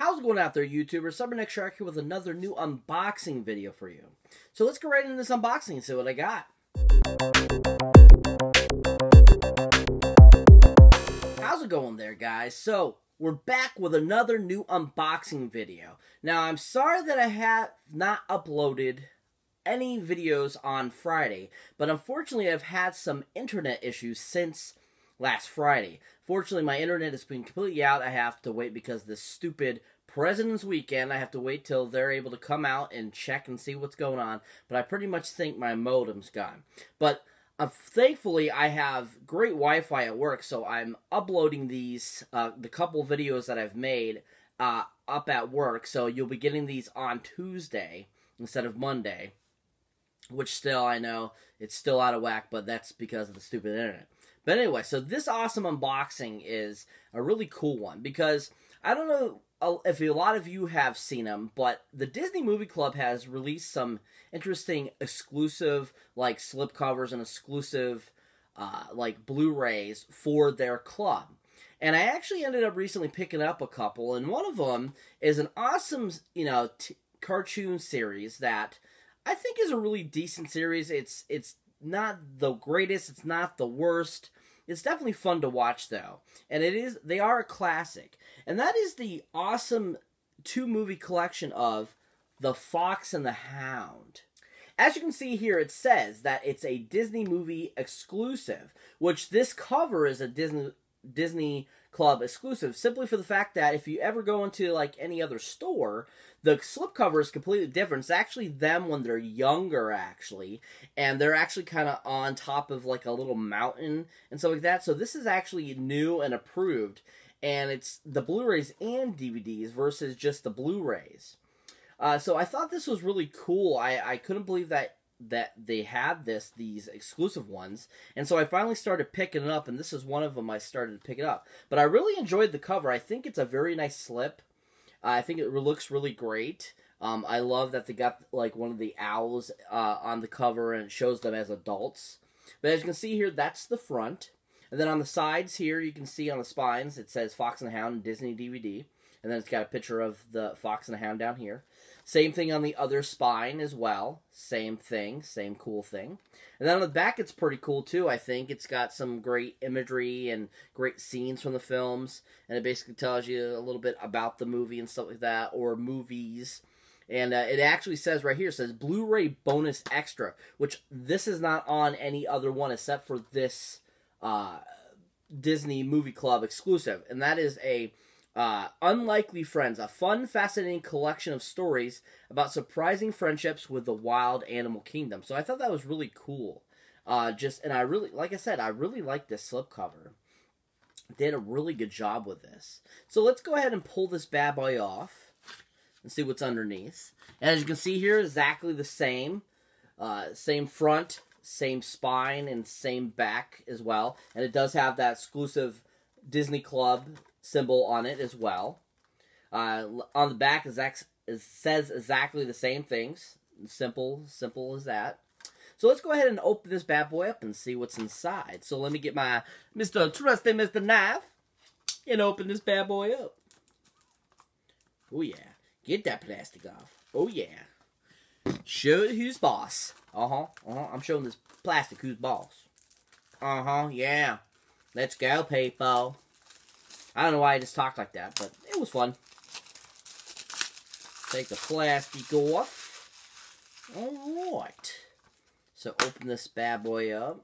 How's it going out there, YouTubers? Cyberneticshark here with another new unboxing video for you. So let's get right into this unboxing and see what I got. How's it going there, guys? So we're back with another new unboxing video. Now I'm sorry that I have not uploaded any videos on Friday, but unfortunately I've had some internet issues since last Friday. Fortunately, my internet has been completely out. I have to wait because this stupid President's Weekend, I have to wait till they're able to come out and check and see what's going on. But I pretty much think my modem's gone. But thankfully, I have great Wi-Fi at work, so I'm uploading these, the couple videos that I've made up at work. So you'll be getting these on Tuesday instead of Monday, which still, I know, it's still out of whack, but that's because of the stupid internet. But anyway, so this awesome unboxing is a really cool one because I don't know if a lot of you have seen them, but the Disney Movie Club has released some interesting exclusive like slipcovers and exclusive like Blu-rays for their club. And I actually ended up recently picking up a couple, and one of them is an awesome, you know, cartoon series that I think is a really decent series. It's not the greatest, it's not the worst. It's definitely fun to watch though. And they are a classic. And that is the awesome two-movie collection of The Fox and the Hound. As you can see here, it says that it's a Disney movie exclusive, which this cover is a Disney Club exclusive, simply for the fact that if you ever go into like any other store, the slipcover is completely different. It's actually them when they're younger, actually, and they're actually kind of on top of like a little mountain and stuff like that. So this is actually new and approved, and it's the Blu-rays and DVDs versus just the Blu-rays. So I thought this was really cool. I couldn't believe that they had these exclusive ones, and so I finally started picking it up, and this is one of them I started to pick it up. But I really enjoyed the cover. I think it's a very nice slip. I think it looks really great. I love that they got like one of the owls on the cover, and it shows them as adults. But as you can see here, that's the front, and then on the sides here you can see on the spines it says Fox and the Hound and Disney DVD, and then it's got a picture of the Fox and the Hound down here. Same thing on the other spine as well. Same thing, same cool thing. And then on the back, it's pretty cool too, I think. It's got some great imagery and great scenes from the films. And it basically tells you a little bit about the movie and stuff like that, or movies. And it actually says right here, it says Blu-ray Bonus Extra, which this is not on any other one except for this Disney Movie Club exclusive. And that is a Unlikely Friends, a fun, fascinating collection of stories about surprising friendships with the wild animal kingdom. So I thought that was really cool. And I really, like I said, I really like this slipcover. Did a really good job with this. So let's go ahead and pull this bad boy off and see what's underneath. And as you can see here, exactly the same. Same front, same spine, and same back as well. And it does have that exclusive Disney Club symbol on it as well. On the back it says exactly the same things. Simple as that. So let's go ahead and open this bad boy up and see what's inside. So let me get my Mr. Trusty Mr. Knife and open this bad boy up. Oh yeah. Get that plastic off. Oh yeah. Show it who's boss. I'm showing this plastic who's boss. Yeah. Let's go, people. I don't know why I just talked like that, but it was fun. Take the plastic off. Alright. So open this bad boy up.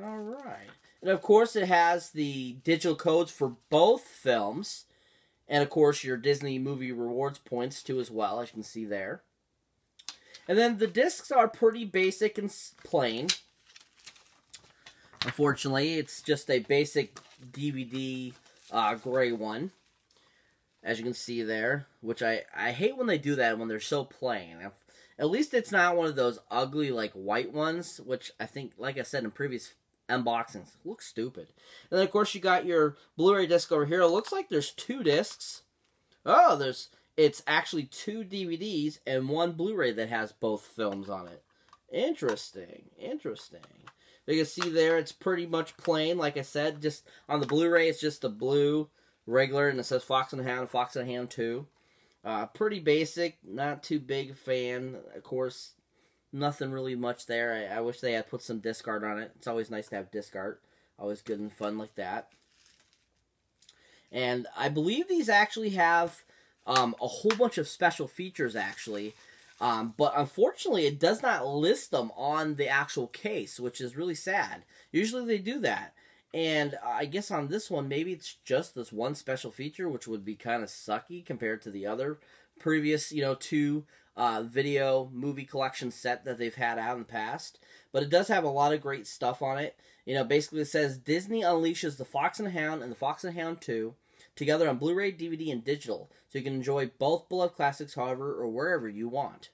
Alright. And of course it has the digital codes for both films. And of course your Disney Movie Rewards points too as well, as you can see there. And then the discs are pretty basic and plain. Unfortunately, it's just a basic DVD gray one, as you can see there, which I hate when they do that, when they're so plain. At least it's not one of those ugly, like, white ones, which I think, like I said in previous unboxings, looks stupid. And then, of course, you got your Blu-ray disc over here. It looks like there's two discs. Oh, it's actually two DVDs and one Blu-ray that has both films on it. Interesting, interesting. You can see there, it's pretty much plain, like I said. Just on the Blu-ray, it's just the blue regular, and it says Fox and the Hound, Fox and the Hound 2. Pretty basic, not too big a fan. Of course, nothing really much there. I wish they had put some disc art on it. It's always nice to have disc art. Always good and fun like that. And I believe these actually have a whole bunch of special features, actually. But unfortunately, it does not list them on the actual case, which is really sad. Usually they do that. And I guess on this one, maybe it's just this one special feature, which would be kind of sucky compared to the other previous, you know, two video movie collection set that they've had out in the past. But it does have a lot of great stuff on it. You know, basically it says, Disney unleashes The Fox and the Hound and The Fox and the Hound 2 together on Blu-ray, DVD, and digital, so you can enjoy both beloved classics however or wherever you want.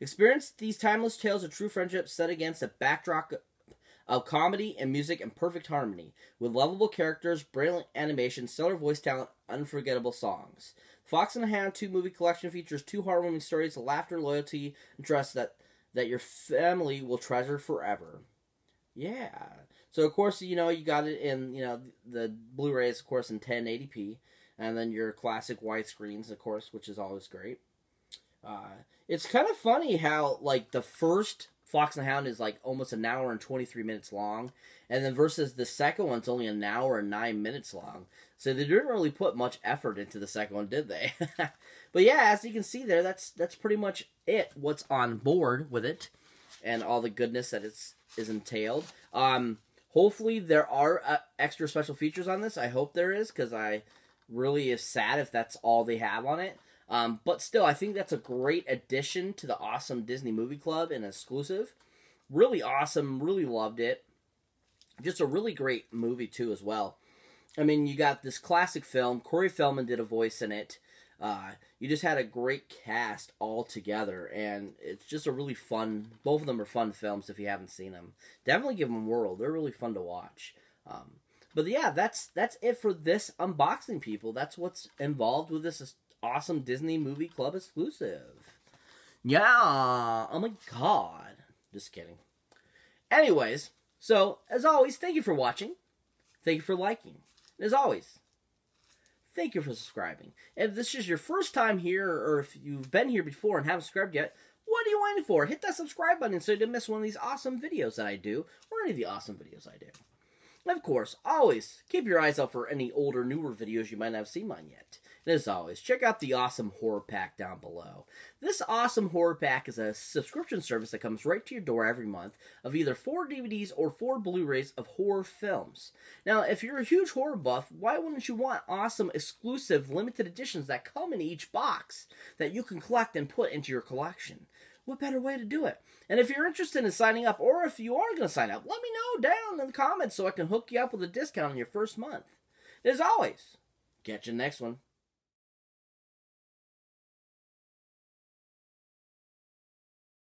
Experience these timeless tales of true friendship set against a backdrop of comedy and music in perfect harmony, with lovable characters, brilliant animation, stellar voice talent, unforgettable songs. Fox and the Hound 2 movie collection features two heartwarming stories of laughter, loyalty, and trust that your family will treasure forever. Yeah. So, of course, you know, you got it in, you know, the Blu-ray is, of course, in 1080p, and then your classic widescreens, of course, which is always great. It's kind of funny how, like, the first Fox and the Hound is like almost an hour and 23 minutes long, and then versus the second one's only an hour and 9 minutes long. So they didn't really put much effort into the second one, did they? But yeah, as you can see there, that's pretty much it. What's on board with it, and all the goodness that is entailed. Hopefully there are extra special features on this. I hope there is, because I really am sad if that's all they have on it. But still, I think that's a great addition to the awesome Disney Movie Club and exclusive. Really awesome. Really loved it. Just a really great movie, too, as well. I mean, you got this classic film. Corey Feldman did a voice in it. You just had a great cast all together. And it's just a really fun... Both of them are fun films if you haven't seen them. Definitely give them a whirl. They're really fun to watch. But yeah, that's it for this unboxing, people. That's what's involved with this awesome Disney Movie Club exclusive. Yeah. Oh my god. Just kidding. Anyways, so as always, thank you for watching. Thank you for liking. And as always, thank you for subscribing. If this is your first time here, or if you've been here before and haven't subscribed yet, what are you waiting for? Hit that subscribe button so you don't miss one of these awesome videos that I do, or any of the awesome videos I do. And of course, always keep your eyes out for any older, newer videos you might not have seen mine yet. And as always, check out the awesome Horrorpack down below. This awesome Horrorpack is a subscription service that comes right to your door every month of either 4 DVDs or 4 Blu-rays of horror films. Now, if you're a huge horror buff, why wouldn't you want awesome, exclusive, limited editions that come in each box that you can collect and put into your collection? What better way to do it? And if you're interested in signing up, or if you are going to sign up, let me know down in the comments so I can hook you up with a discount on your first month. As always, catch you next one.